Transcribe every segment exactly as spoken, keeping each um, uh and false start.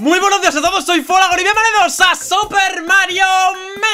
Muy buenos días a todos, soy Folagor y bienvenidos a Super Mario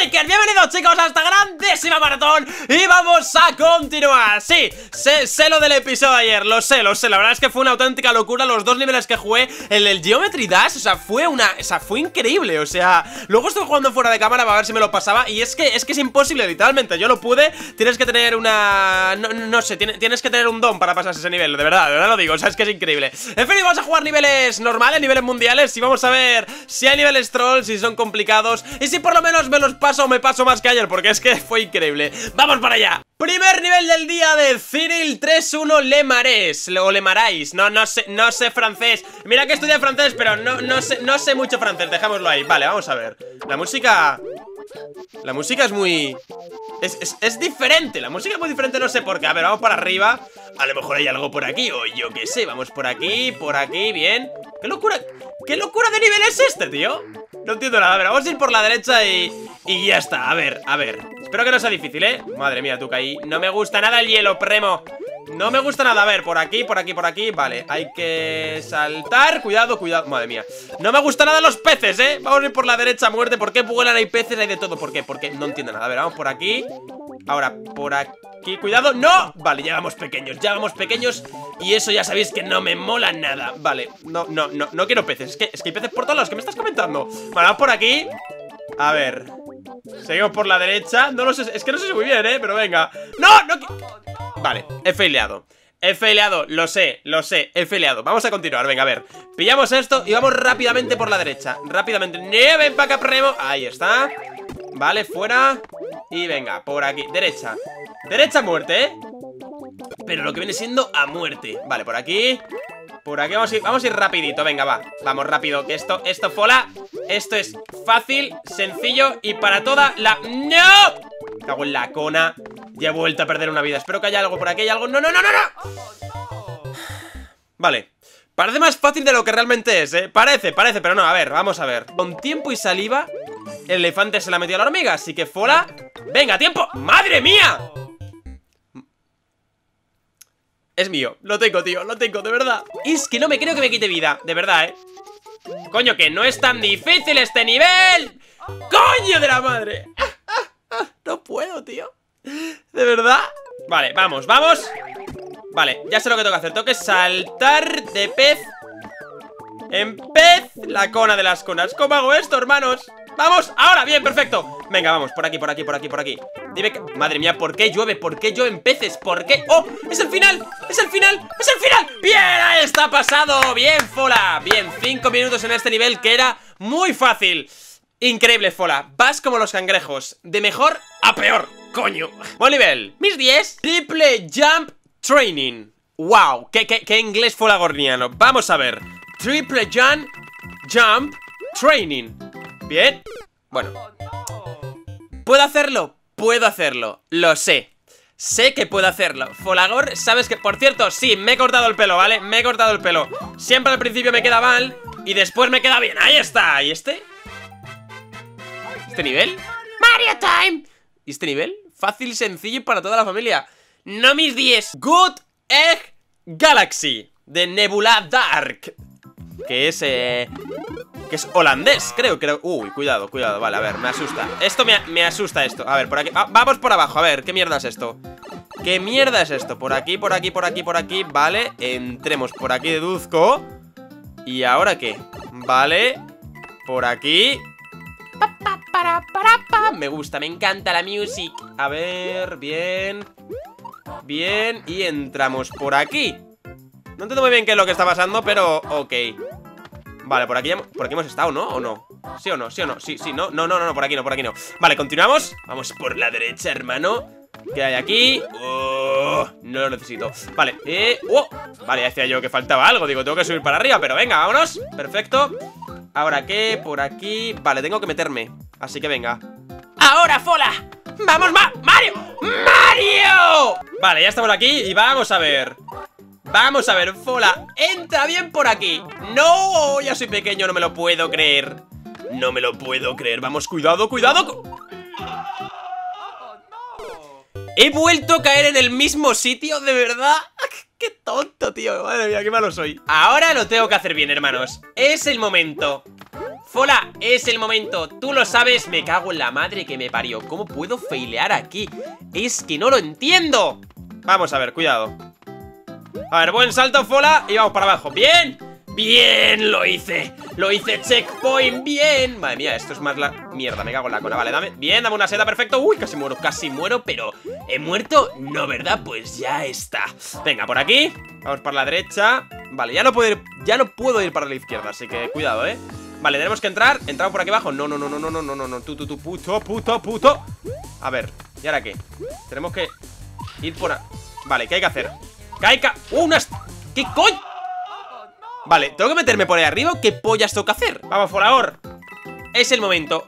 Maker. Bienvenidos chicos a esta grandísima maratón y vamos a continuar. Sí, sé, sé lo del episodio de ayer, lo sé, lo sé, la verdad es que fue una auténtica locura los dos niveles que jugué, el del Geometry Dash, o sea, fue una, o sea, fue increíble, o sea, luego estuve jugando fuera de cámara para ver si me lo pasaba y es que es que es imposible, literalmente, yo no pude, tienes que tener una, no, no sé, tienes, tienes que tener un don para pasar ese nivel, de verdad, de verdad lo digo, o sea, es que es increíble. En fin, vamos a jugar niveles normales, niveles mundiales y vamos a ver si hay niveles troll, si son complicados y si por lo menos me los paso o me paso más que ayer, porque es que fue increíble. ¡Vamos para allá! Primer nivel del día de Cyril tres uno Le Marais, o Le Marais, no, no sé, no sé francés. Mira que estudié francés, pero no, no sé, no sé mucho francés, dejémoslo ahí. Vale, vamos a ver. La música... La música es muy... Es, es, es diferente, la música es muy diferente, no sé por qué. A ver, vamos para arriba. A lo mejor hay algo por aquí, o yo qué sé. Vamos por aquí, por aquí, bien. ¡Qué locura! ¡Qué locura de nivel es este, tío! No entiendo nada, a ver, vamos a ir por la derecha y... Y ya está, a ver, a ver. Espero que no sea difícil, ¿eh? Madre mía, tú caí. No me gusta nada el hielo, primo. No me gusta nada, a ver, por aquí, por aquí, por aquí. Vale, hay que saltar. Cuidado, cuidado, madre mía. No me gustan nada los peces, ¿eh? Vamos a ir por la derecha a muerte, ¿por qué vuelan? Hay peces, hay de todo, ¿por qué? Porque no entiendo nada, a ver, vamos por aquí. Ahora, por aquí, cuidado, ¡no! Vale, ya vamos pequeños, ya vamos pequeños. Y eso ya sabéis que no me mola nada. Vale, no, no, no, no quiero peces. Es que, es que hay peces por todos lados, ¿qué me estás comentando? Vale, vamos por aquí. A ver, seguimos por la derecha. No lo sé, es que no sé muy bien, ¿eh? Pero venga. ¡No! ¡No! Vale, he faileado. He faileado, lo sé, lo sé, he faileado. Vamos a continuar, venga, a ver. Pillamos esto y vamos rápidamente por la derecha. Rápidamente, nieve, empaca, premo. Ahí está. Vale, fuera. Y venga, por aquí, derecha. Derecha a muerte, ¿eh? Pero lo que viene siendo a muerte. Vale, por aquí. Por aquí vamos a ir, vamos a ir rapidito, venga, va. Vamos rápido, que esto, esto fola. Esto es fácil, sencillo y para toda la... ¡No! Cago en la cona. Ya he vuelto a perder una vida. Espero que haya algo por aquí, hay algo... ¡No, no, no, no, no! Vale. Parece más fácil de lo que realmente es, ¿eh? Parece, parece, pero no, a ver, vamos a ver. Con tiempo y saliva, el elefante se la metió a la hormiga, así que fola... ¡Venga, tiempo! ¡Madre mía! Es mío, lo tengo, tío, lo tengo, de verdad. Y es que no me creo que me quite vida, de verdad, ¿eh? Coño, que no es tan difícil este nivel. ¡Coño de la madre! No puedo, tío. ¿De verdad? Vale, vamos, vamos. Vale, ya sé lo que tengo que hacer. Tengo que saltar de pez en pez. La cona de las conas. ¿Cómo hago esto, hermanos? ¡Vamos! ¡Ahora! ¡Bien, perfecto! Venga, vamos, por aquí, por aquí, por aquí, por aquí. Dime que... Madre mía, ¿por qué llueve? ¿Por qué llueven peces? ¿Por qué? ¡Oh! ¡Es el final! ¡Es el final! ¡Es el final! ¡Bien! ¡Ahí está pasado! ¡Bien, Fola! Bien, cinco minutos en este nivel que era muy fácil. Increíble, Fola. Vas como los cangrejos. De mejor a peor. ¡Coño! Buen nivel. Mis diez. Triple Jump Training. ¡Wow! ¡Qué, qué, qué inglés folagorniano! Vamos a ver. Triple Jump Jump Training. Bien, bueno. ¿Puedo hacerlo? Puedo hacerlo, lo sé. Sé que puedo hacerlo. Folagor, sabes que... Por cierto, sí, me he cortado el pelo, ¿vale? Me he cortado el pelo. Siempre al principio me queda mal y después me queda bien. ¡Ahí está! ¿Y este? ¿Este nivel? ¡Mario Time! ¿Y este nivel? Fácil, sencillo y para toda la familia. No mis diez. Good Egg Galaxy de Nebula Dark. Que es... Eh... Que es holandés, creo, creo. Uy, cuidado, cuidado, vale, a ver, me asusta. Esto me, me asusta esto, a ver, por aquí ah, vamos por abajo, a ver, ¿qué mierda es esto? ¿Qué mierda es esto? Por aquí, por aquí, por aquí, por aquí, vale. Entremos por aquí, deduzco. ¿Y ahora qué? Vale, por aquí. Me gusta, me encanta la music. A ver, bien. Bien, y entramos por aquí. No entiendo muy bien qué es lo que está pasando, pero ok. Vale, por aquí, por aquí hemos estado, ¿no? ¿O no? ¿Sí o no? ¿Sí o no? Sí, sí, no, no, no, no, por aquí no, por aquí no. Vale, continuamos. Vamos por la derecha, hermano. ¿Qué hay aquí? Oh, no lo necesito. Vale, eh, oh. Vale, ya decía yo que faltaba algo, digo, tengo que subir para arriba, pero venga, vámonos. Perfecto. ¿Ahora qué? Por aquí. Vale, tengo que meterme, así que venga. ¡Ahora, Fola! ¡Vamos, Ma- Mario! ¡Mario! Vale, ya estamos aquí y vamos a ver. Vamos a ver, Fola, entra bien por aquí. No, ya soy pequeño, no me lo puedo creer. No me lo puedo creer, vamos, cuidado, cuidado cu He vuelto a caer en el mismo sitio, de verdad. Qué tonto, tío, madre mía, qué malo soy. Ahora lo tengo que hacer bien, hermanos. Es el momento. Fola, es el momento, tú lo sabes. Me cago en la madre que me parió. ¿Cómo puedo failear aquí? Es que no lo entiendo. Vamos a ver, cuidado. A ver, buen salto, Fola, y vamos para abajo. ¡Bien! ¡Bien! ¡Lo hice! ¡Lo hice! ¡Checkpoint! ¡Bien! Madre mía, esto es más la... Mierda, me cago en la cola. Vale, dame... Bien, dame una seda, perfecto. Uy, casi muero, casi muero, pero... ¿He muerto? No, ¿verdad? Pues ya está. Venga, por aquí. Vamos para la derecha. Vale, ya no puedo ir... Ya no puedo ir para la izquierda, así que cuidado, ¿eh? Vale, tenemos que entrar. Entramos por aquí abajo. No, no, no, no, no, no, no, no. Tú, tú, tú, puto, puto, puto. A ver, ¿y ahora qué? Tenemos que ir por... A... Vale, ¿qué hay que hacer? ¿Qué hay que...? ¡Uh, unas... ¿Qué coño? Vale, tengo que meterme por ahí arriba. ¿Qué pollas tengo que hacer? Vamos, Folagor. Es el momento.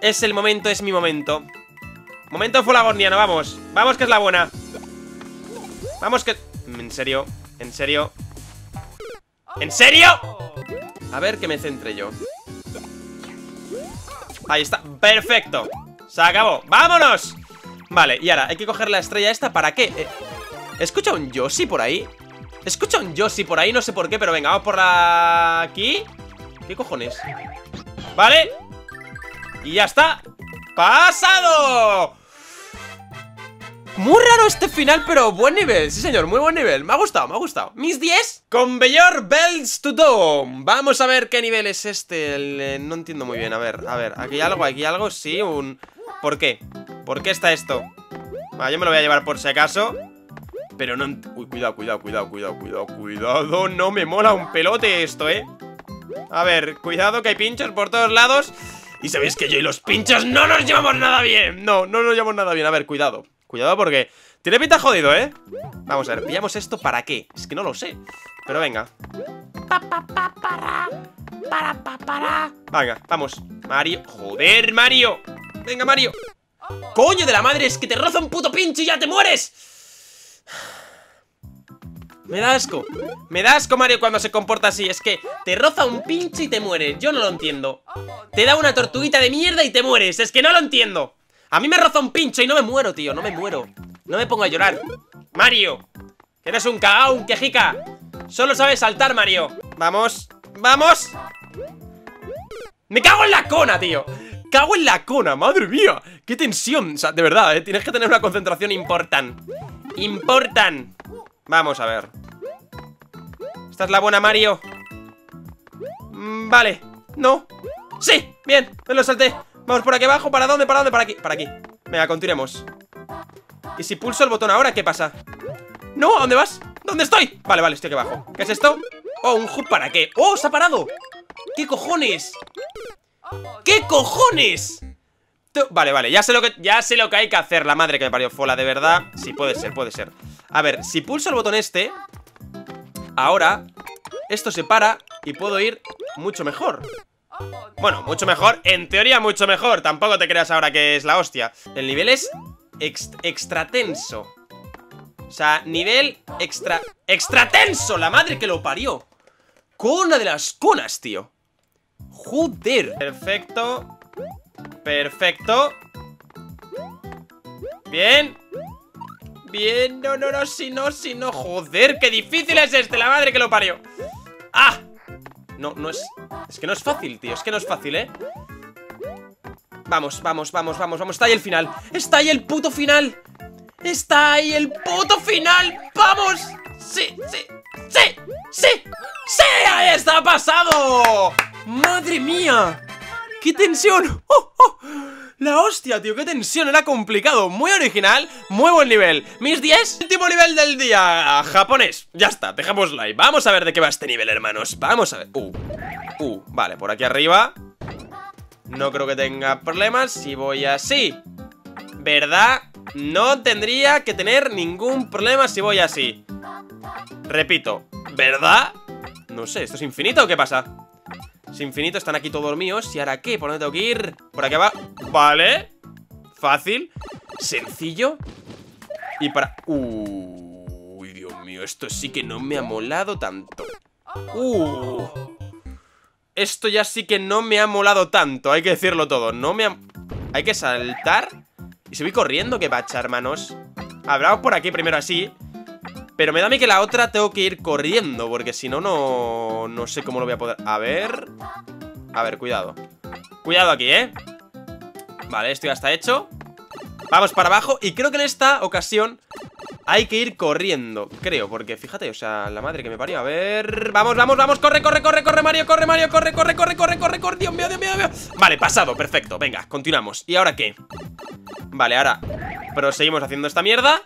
Es el momento, es mi momento. Momento folagorniano, vamos. Vamos, que es la buena. Vamos, que... En serio, en serio. ¿En serio? A ver que me centre yo. Ahí está, perfecto. Se acabó, vámonos. Vale, y ahora, hay que coger la estrella esta. ¿Para qué? Eh, ¿Escucha un Yoshi por ahí? Escucha un Yoshi por ahí, no sé por qué, pero venga, vamos por la... aquí. ¿Qué cojones? Vale. Y ya está. ¡Pasado! Muy raro este final, pero buen nivel. Sí, señor, muy buen nivel. Me ha gustado, me ha gustado. ¿Mis diez? Conveyor Bells to dome. Vamos a ver qué nivel es este. El... No entiendo muy bien, a ver, a ver. Aquí hay algo, aquí hay algo, sí, un... ¿Por qué? ¿Por qué está esto? Vale, yo me lo voy a llevar por si acaso. Pero no... Uy, cuidado, cuidado, cuidado, cuidado, cuidado, cuidado. No me mola un pelote esto, ¿eh? A ver, cuidado que hay pinchos por todos lados. Y sabéis que yo y los pinchos no nos llevamos nada bien. No, no nos llevamos nada bien. A ver, cuidado. Cuidado porque... Tiene pinta jodido, ¿eh? Vamos a ver, ¿pillamos esto para qué? Es que no lo sé. Pero venga. Venga, vamos. Mario. Joder, Mario. Venga, Mario. Coño de la madre, es que te roza un puto pincho y ya te mueres. Me da asco, me da asco Mario cuando se comporta así. Es que te roza un pinche y te mueres. Yo no lo entiendo. Te da una tortuguita de mierda y te mueres. Es que no lo entiendo. A mí me roza un pincho y no me muero, tío, no me muero. No me pongo a llorar. Mario, que eres un cagao, un quejica. Solo sabes saltar, Mario. Vamos, vamos. Me cago en la cona, tío. Cago en la cona, madre mía. Qué tensión, o sea, de verdad, ¿eh? Tienes que tener una concentración importante. Importan. Vamos a ver. Esta es la buena, Mario. Vale. No. Sí, bien, me lo salté. Vamos por aquí abajo, ¿para dónde? ¿Para dónde? Para aquí, para aquí. Venga, continuemos. ¿Y si pulso el botón ahora, qué pasa? No, ¿a dónde vas? ¿Dónde estoy? Vale, vale, estoy aquí abajo. ¿Qué es esto? Oh, un hook, ¿para qué? ¡Oh, se ha parado! ¿Qué cojones? ¿Qué cojones? Vale, vale, ya sé lo que ya sé lo que hay que hacer. La madre que me parió, Fola, de verdad. Sí, puede ser, puede ser. A ver, si pulso el botón este, ahora esto se para y puedo ir mucho mejor. Bueno, mucho mejor, en teoría mucho mejor. Tampoco te creas ahora que es la hostia. El nivel es ex, extra tenso. O sea, nivel extra... ¡Extra tenso! La madre que lo parió. Cona de las conas, tío. Joder. Perfecto. Perfecto. Bien. Bien, no, no, no, si no, si no. Joder, qué difícil es este, la madre que lo parió. ¡Ah! No, no es... Es que no es fácil, tío, es que no es fácil, ¿eh? Vamos, vamos, vamos, vamos, vamos. Está ahí el final, está ahí el puto final. Está ahí el puto final. ¡Vamos! ¡Sí, sí, sí, sí! ¡Sí! ¡Ahí está, pasado! ¡Madre mía! ¡Qué tensión! ¡Oh, oh! La hostia, tío, qué tensión, era complicado. Muy original, muy buen nivel. Mis diez, último nivel del día. Japonés, ya está, dejamos like. Vamos a ver de qué va este nivel, hermanos. Vamos a ver, uh, uh, vale, por aquí arriba. No creo que tenga problemas si voy así, ¿verdad? No tendría que tener ningún problema si voy así. Repito, ¿verdad? No sé, ¿esto es infinito o qué pasa? Es infinito, están aquí todos míos. ¿Y ahora qué? ¿Por dónde tengo que ir? Por aquí abajo. Vale. Fácil. Sencillo. Y para... Uy, Dios mío, esto sí que no me ha molado tanto. Uh. Esto ya sí que no me ha molado tanto. Hay que decirlo todo. No me ha... Hay que saltar y subir corriendo. Qué bacha, hermanos. Hablamos por aquí primero así. Pero me da a mí que la otra tengo que ir corriendo, porque si no, no... No sé cómo lo voy a poder... A ver... A ver, cuidado. Cuidado aquí, ¿eh? Vale, esto ya está hecho. Vamos para abajo. Y creo que en esta ocasión hay que ir corriendo, creo, porque fíjate, o sea, la madre que me parió. A ver, vamos, vamos, vamos, corre, corre, corre, corre, Mario, corre, Mario, corre, corre, corre, corre, corre, corre, Dios mío, Dios mío, Dios mío. Vale, pasado, perfecto, venga, continuamos. ¿Y ahora qué? Vale, ahora proseguimos haciendo esta mierda.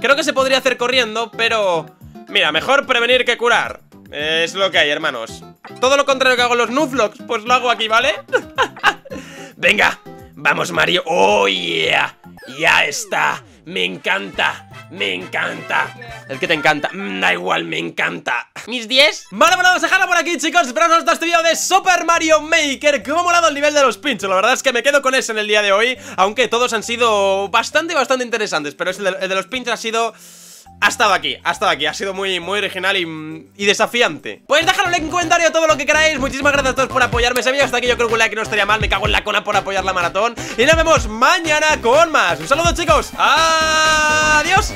Creo que se podría hacer corriendo, pero... mira, mejor prevenir que curar. Es lo que hay, hermanos. Todo lo contrario que hago en los Nuzlocke, pues lo hago aquí, ¿vale? Venga, vamos, Mario. ¡Oh, yeah! Ya está. Me encanta, me encanta. El que te encanta, da igual, me encanta. ¿Mis diez? Vale, bueno, vamos a dejarlo por aquí, chicos. Espero que os haya gustado este vídeo de Super Mario Maker. Que me ha molado el nivel de los pinchos. La verdad es que me quedo con ese en el día de hoy. Aunque todos han sido bastante, bastante interesantes. Pero el de, el de los pinchos ha sido... ha estado aquí, ha estado aquí, ha sido muy, muy original y, y desafiante. Pues dejadlo un like, un comentario, todo lo que queráis. Muchísimas gracias a todos por apoyarme ese vídeo. Hasta aquí yo creo que un like no estaría mal, me cago en la cona por apoyar la maratón. Y nos vemos mañana con más. Un saludo, chicos, adiós.